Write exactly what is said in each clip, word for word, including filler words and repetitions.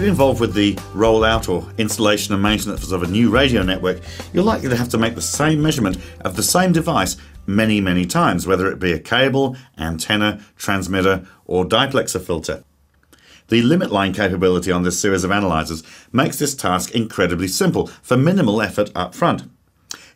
you're involved with the rollout or installation and maintenance of a new radio network, you're likely to have to make the same measurement of the same device many, many times, whether it be a cable, antenna, transmitter, or diplexer filter. The limit line capability on this series of analyzers makes this task incredibly simple for minimal effort up front.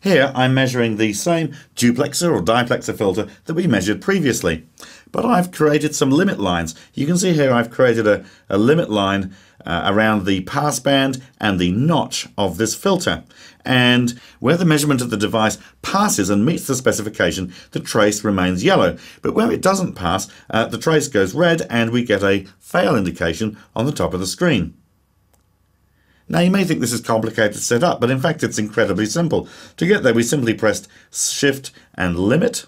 Here I'm measuring the same duplexer or diplexer filter that we measured previously, but I've created some limit lines. You can see here I've created a, a limit line uh, around the passband and the notch of this filter, and where the measurement of the device passes and meets the specification, the trace remains yellow, but where it doesn't pass, uh, the trace goes red and we get a fail indication on the top of the screen. Now you may think this is complicated to set up, but in fact it's incredibly simple. To get there we simply pressed Shift and Limit,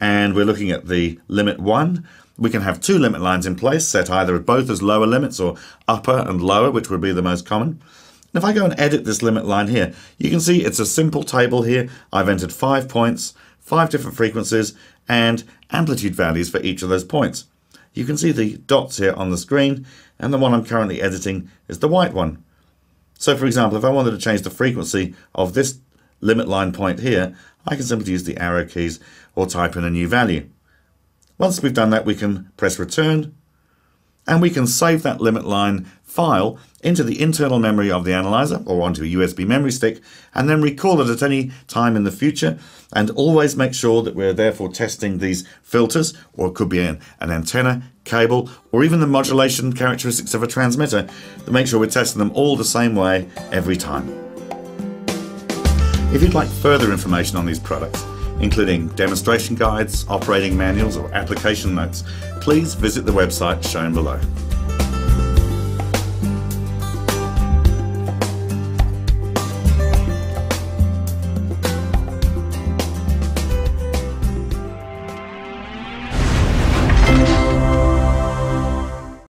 and we're looking at the limit one. We can have two limit lines in place, set either both as lower limits or upper and lower, which would be the most common. And if I go and edit this limit line here, you can see it's a simple table here. I've entered five points, five different frequencies, and amplitude values for each of those points. You can see the dots here on the screen, and the one I'm currently editing is the white one. So for example, if I wanted to change the frequency of this limit line point here, I can simply use the arrow keys or type in a new value. Once we've done that, we can press return, and we can save that limit line file into the internal memory of the analyzer or onto a U S B memory stick, and then recall it at any time in the future, and always make sure that we're therefore testing these filters, or it could be an, an antenna, cable, or even the modulation characteristics of a transmitter, to make sure we're testing them all the same way every time. If you'd like further information on these products, including demonstration guides, operating manuals, or application notes, please visit the website shown below.